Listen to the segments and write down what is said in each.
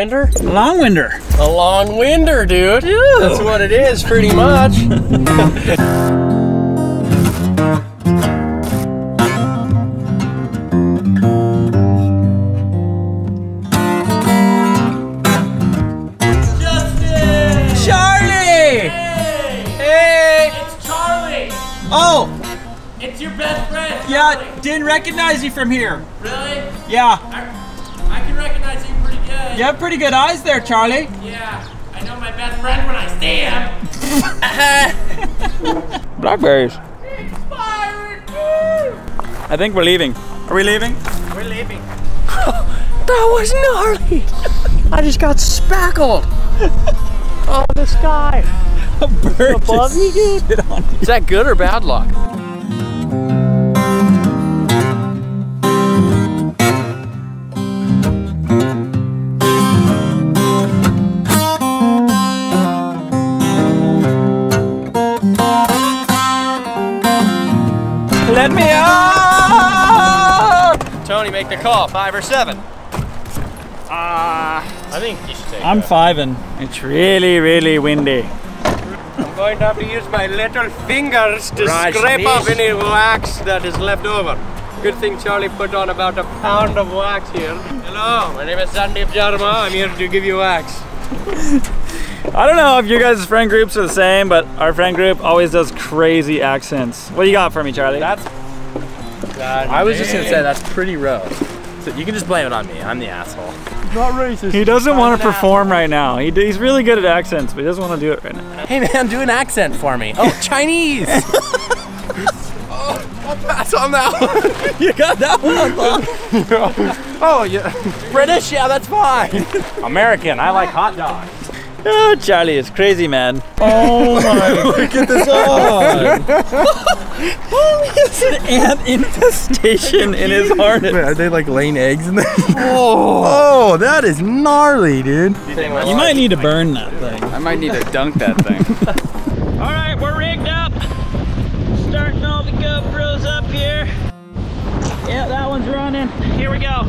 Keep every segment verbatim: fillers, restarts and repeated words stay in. winder? Long winder. A long winder, dude. Ew. That's what it is, pretty much. Didn't recognize you from here. Really? Yeah. I, I can recognize you pretty good. You have pretty good eyes there, Charlie. Yeah. I know my best friend when I see him. Blackberries. Expired food. I think we're leaving. Are we leaving? We're leaving. That was gnarly. I just got spackled. Oh, the sky. A bird above you, dude. Is that good or bad luck? Let me out! Tony, make the call. Five or seven? Ah, uh, I think you should take I'm five-in. It's really, really windy. I'm going to have to use my little fingers to Raj scrape off any wax that is left over. Good thing Charlie put on about a pound of wax here. Hello, my name is Sandeep Sharma. I'm here to give you wax. I don't know if you guys' friend groups are the same, but our friend group always does crazy accents. What do you got for me, Charlie? That's... God, I was man. just gonna say, that's pretty rough. So you can just blame it on me. I'm the asshole. He's not racist. He doesn't want to perform asshole. right now. He, he's really good at accents, but he doesn't want to do it right now. Hey man, do an accent for me. Oh, Chinese! Oh, I'll pass on that one. You got that one? Oh, yeah. British? Yeah, that's fine. American, I like hot dogs. Oh, Charlie is crazy, man. Oh my, look at this on! It's an ant infestation in his harness. Wait, are they like laying eggs in there? Oh, oh, that is gnarly, dude. You, you might like, need to burn that thing. I might need to dunk that thing. All right, we're rigged up. Starting all the GoPros up here. Yeah, that one's running. Here we go.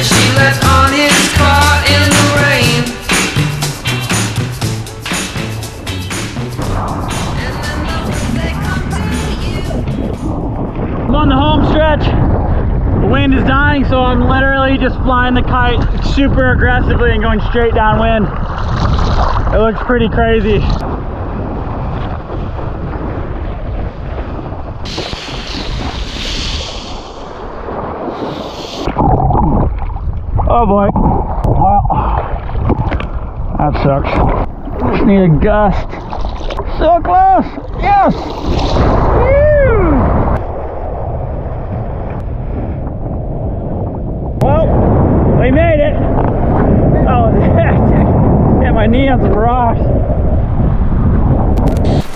She flying the kite super aggressively and going straight downwind. It looks pretty crazy. Oh boy. Wow. That sucks. Just need a gust. So close. Yes. Woo. Well, we made it. Oh, yeah, my knee on the rocks.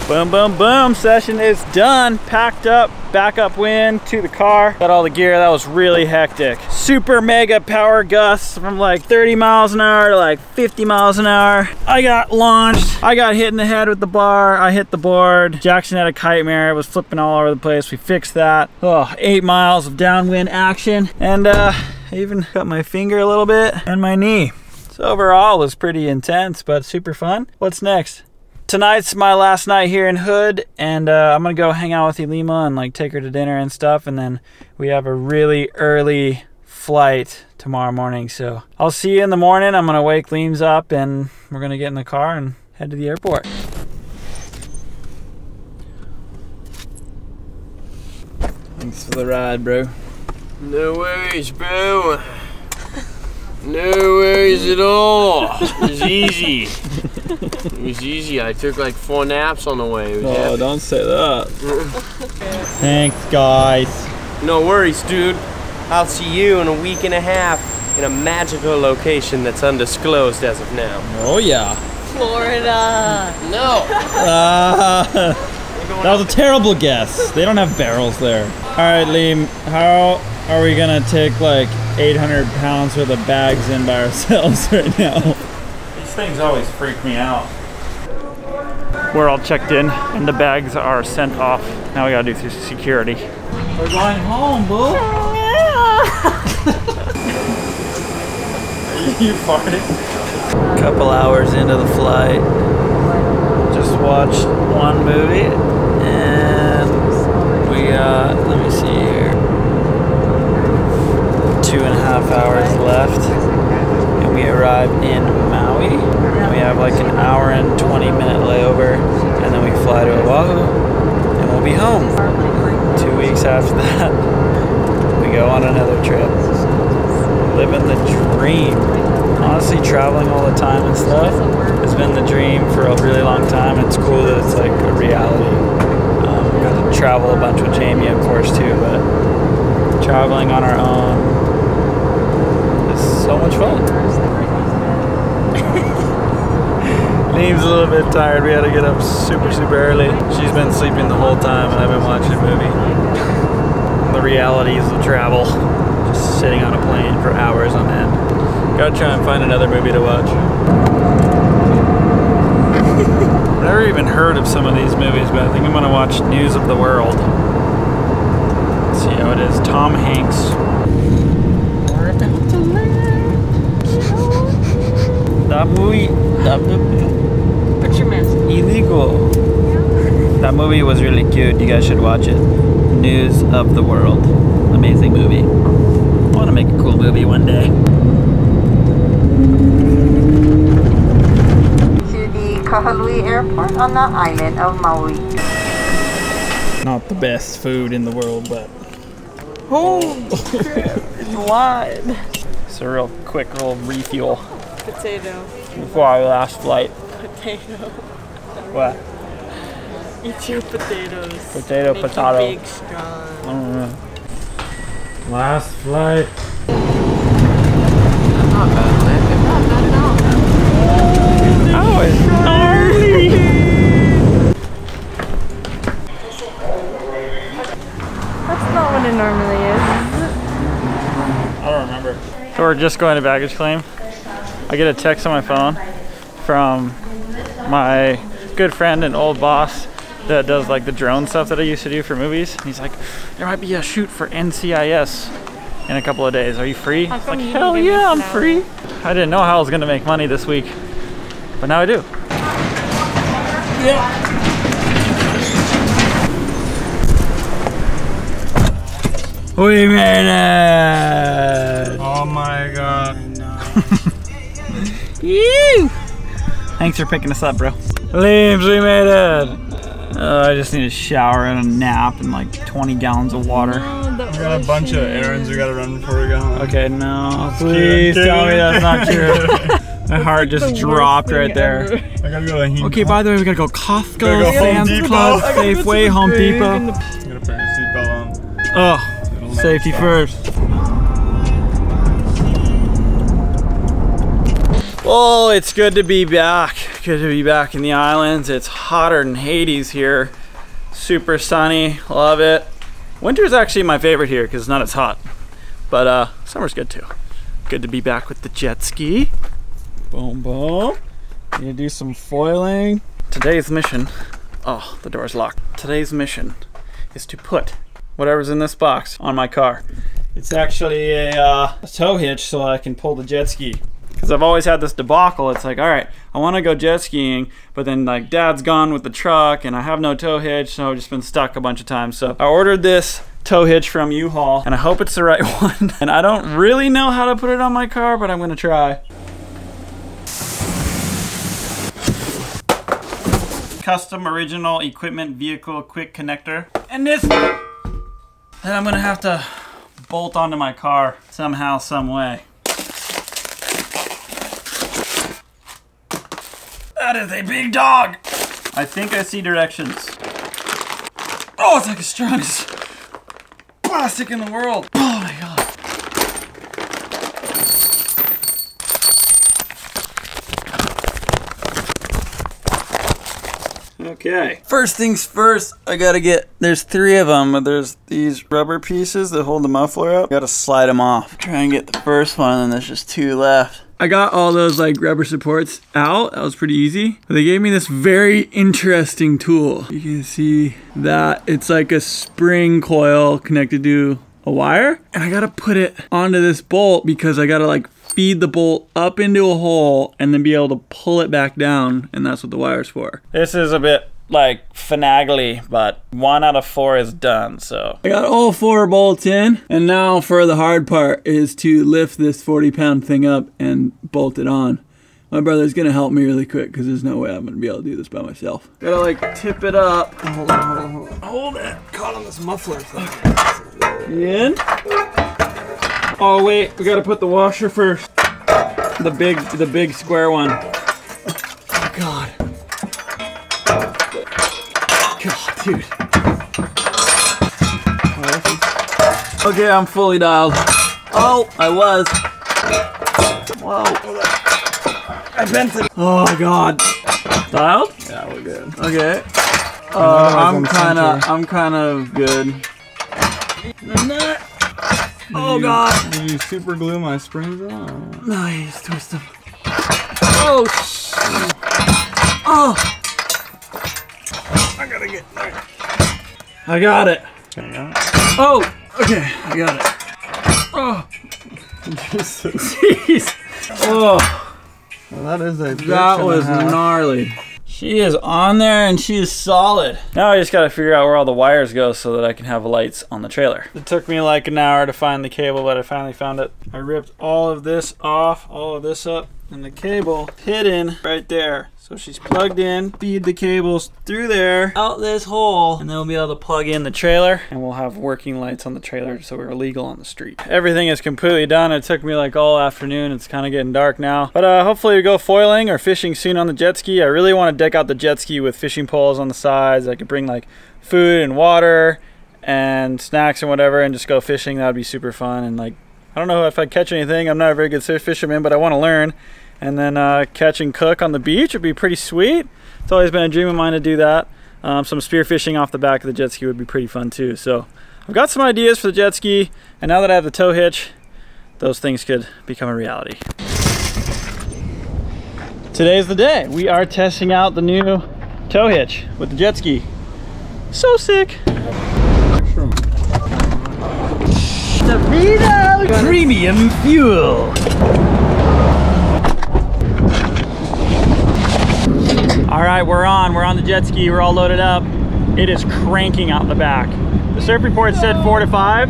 Boom, boom, boom. Session is done. Packed up, back upwind to the car. Got all the gear. That was really hectic. Super mega power gusts from like thirty miles an hour to like fifty miles an hour. I got launched. I got hit in the head with the bar. I hit the board. Jackson had a chimera. It was flipping all over the place. We fixed that. Oh, eight miles of downwind action. And uh, I even cut my finger a little bit and my knee. So overall it was pretty intense, but super fun. What's next? Tonight's my last night here in Hood, and uh, I'm gonna go hang out with Ilima and like take her to dinner and stuff, and then we have a really early flight tomorrow morning, so I'll see you in the morning. I'm gonna wake Leams up and we're gonna get in the car and head to the airport. Thanks for the ride, bro. No worries, bro. No worries at all. It was easy. It was easy. I took like four naps on the way. It was oh, epic. Don't say that. Thanks, guys. No worries, dude. I'll see you in a week and a half in a magical location that's undisclosed as of now. Oh, yeah. Florida. No. Uh, that was a terrible guess. They don't have barrels there. All right, Liam, how are we going to take like eight hundred pounds worth of bags in by ourselves right now? These things always freak me out. We're all checked in and the bags are sent off. Now we gotta do through security. We're going home, boo. You farted. Couple hours into the flight. Just watched one movie and we got, let me see here, two and a half hours left, and we arrive in Maui, and we have like an hour and twenty minute layover, and then we fly to Oahu, and we'll be home. Two weeks after that, we go on another trip. Living the dream. Honestly, traveling all the time and stuff has been the dream for a really long time. It's cool that it's like a reality. Um, we got to travel a bunch with Jamie, of course, too, but traveling on our own, so much fun. Liam's a little bit tired. We had to get up super, super early. She's been sleeping the whole time and I've been watching a movie. The realities of travel. Just sitting on a plane for hours on end. Gotta try and find another movie to watch. I've never even heard of some of these movies, but I think I'm gonna watch News of the World. Let's see how it is. Tom Hanks. That movie, that movie, put your mask on. Illegal. That movie was really cute. You guys should watch it. News of the World. Amazing movie. I want to make a cool movie one day. To the Kahului Airport on the island of Maui. Not the best food in the world, but... Oh, it's wide. It's a real quick little refuel. Potato. Before our last flight. Potato. What? Eat your potatoes. Potato, Make potato. Big, strong. Last flight. That's not bad, man. It's not bad at all. Oh, it's gnarly. That's not what it normally is. I don't remember. So we're just going to baggage claim. I get a text on my phone from my good friend and old boss that does like the drone stuff that I used to do for movies. And he's like, there might be a shoot for N C I S in a couple of days. Are you free? I was like, hell yeah, I'm free. I didn't know how I was gonna make money this week, but now I do. Yeah. We made it! Oh my god. Ew! Thanks for picking us up, bro. Leaves, we made it! Uh, I just need a shower and a nap and like twenty gallons of water. No, we got a bunch of errands we gotta run before we go home. Okay, no. Please tell me that's not true. My heart just like dropped right there. Ever. I gotta go to Home Okay, by the way, we gotta go Costco, go Sam's Club, Safeway, Home Depot. I'm gonna put your seatbelt on. Oh, safety first. Well, it's good to be back. Good to be back in the islands. It's hotter than Hades here. Super sunny, love it. Winter's actually my favorite here because it's not as hot. But uh, summer's good too. Good to be back with the jet ski. Boom, boom. Need to do some foiling. Today's mission, oh, the door's locked. Today's mission is to put whatever's in this box on my car. It's actually a, uh, a tow hitch so I can pull the jet ski. Because I've always had this debacle. It's like, all right, I want to go jet skiing, but then like dad's gone with the truck and I have no tow hitch, so I've just been stuck a bunch of times. So I ordered this tow hitch from U-Haul and I hope it's the right one. And I don't really know how to put it on my car, but I'm gonna try. Custom original equipment vehicle quick connector. And this that I'm gonna have to bolt onto my car somehow, some way. That is a big dog. I think I see directions. Oh, it's like the strongest plastic in the world. Oh my God. Okay. First things first, I gotta get, there's three of them, but there's these rubber pieces that hold the muffler up. Gotta slide them off. Try and get the first one, and then there's just two left. I got all those like rubber supports out. That was pretty easy. They gave me this very interesting tool. You can see that it's like a spring coil connected to a wire. And I gotta put it onto this bolt because I gotta like feed the bolt up into a hole and then be able to pull it back down, and that's what the wire's for. This is a bit like finagly, but one out of four is done, so. I got all four bolts in, and now for the hard part is to lift this forty pound thing up and bolt it on. My brother's gonna help me really quick because there's no way I'm gonna be able to do this by myself. Gotta like tip it up. Hold on, hold on, hold on. Hold it. Caught on this muffler thing. In. Oh wait, we gotta put the washer first. The big, the big square one. Oh God. God, dude. Okay, I'm fully dialed. Oh, I was. Whoa. I bent it. Oh God. Dialed? Yeah, we're good. Okay. Uh, I'm kind of, I'm kind of good. Oh God! Did you super glue my springs on? No, you just twist them. Oh! Oh! I gotta get there. I got it. Okay, got it. Oh! Okay, I got it. Oh! Jeez! Oh! Well, that is a. That was gnarly. She is on there and she is solid. Now I just gotta figure out where all the wires go so that I can have lights on the trailer. It took me like an hour to find the cable, but I finally found it. I ripped all of this off, all of this up, and the cable hidden right there. So she's plugged in, feed the cables through there, out this hole, and then we'll be able to plug in the trailer and we'll have working lights on the trailer so we're legal on the street. Everything is completely done. It took me like all afternoon. It's kind of getting dark now. But uh, hopefully we go foiling or fishing soon on the jet ski. I really want to deck out the jet ski with fishing poles on the sides. I could bring like food and water and snacks and whatever and just go fishing. That would be super fun. And like, I don't know if I'd catch anything. I'm not a very good fisherman, but I want to learn. And then uh, catch and cook on the beach would be pretty sweet. It's always been a dream of mine to do that. Um, some spearfishing off the back of the jet ski would be pretty fun too. So I've got some ideas for the jet ski. And now that I have the tow hitch, those things could become a reality. Today's the day. We are testing out the new tow hitch with the jet ski. So sick. The Vito Premium Fuel. All right, we're on. We're on the jet ski. We're all loaded up. It is cranking out the back. The surf report said four to five.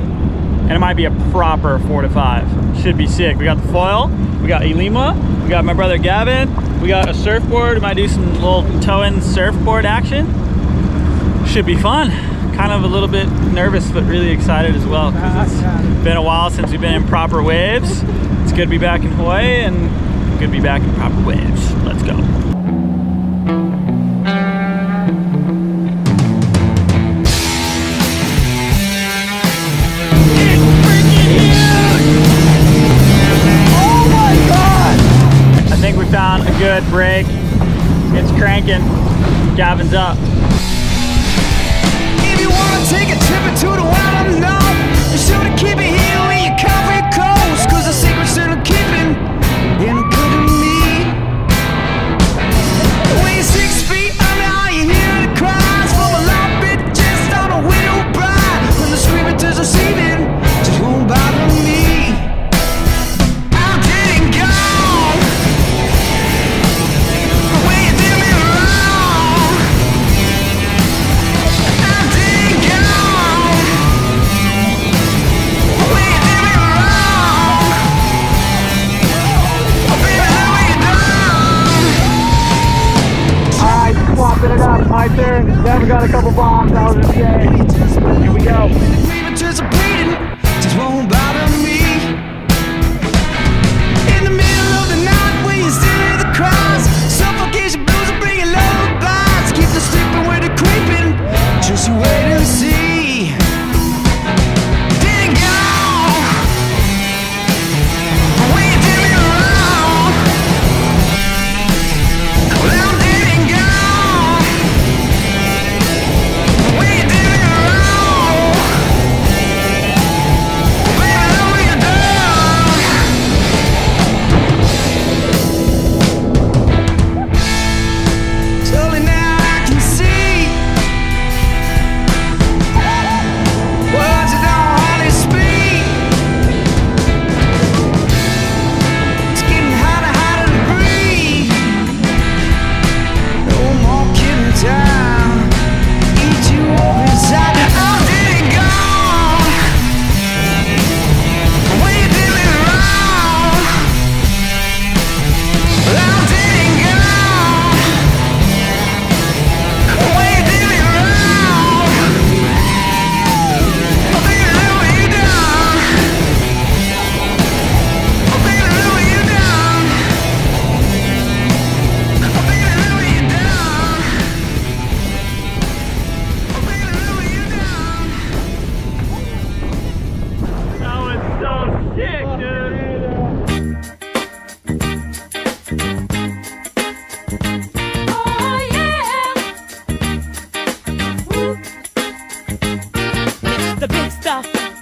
and it might be a proper four to five. Should be sick. We got the foil, we got Ilima, we got my brother Gavin, we got a surfboard. We might do some little tow-in surfboard action. Should be fun. Kind of a little bit nervous, but really excited as well, because it's been a while since we've been in proper waves. It's good to be back in Hawaii and good to be back in proper waves. Let's go. Found a good break. It's cranking. Gavin's up. If you want to take a trip or two to wild up north, be sure to keep it here when you cover your coast, cause the secret's still keeping in good to me. When you're six feet under, all you hear the cries from a light bit just on a window bride. When the screaming turns receiving, just won't bother me. Right there, then we got a couple bombs out of the day. Here we go. Just won't bother me. In the middle of the night, when you still hear the cries, suffocation blues are bringing lullabies. Keep the sleeping where they're creeping. Just wait and see. The big stuff.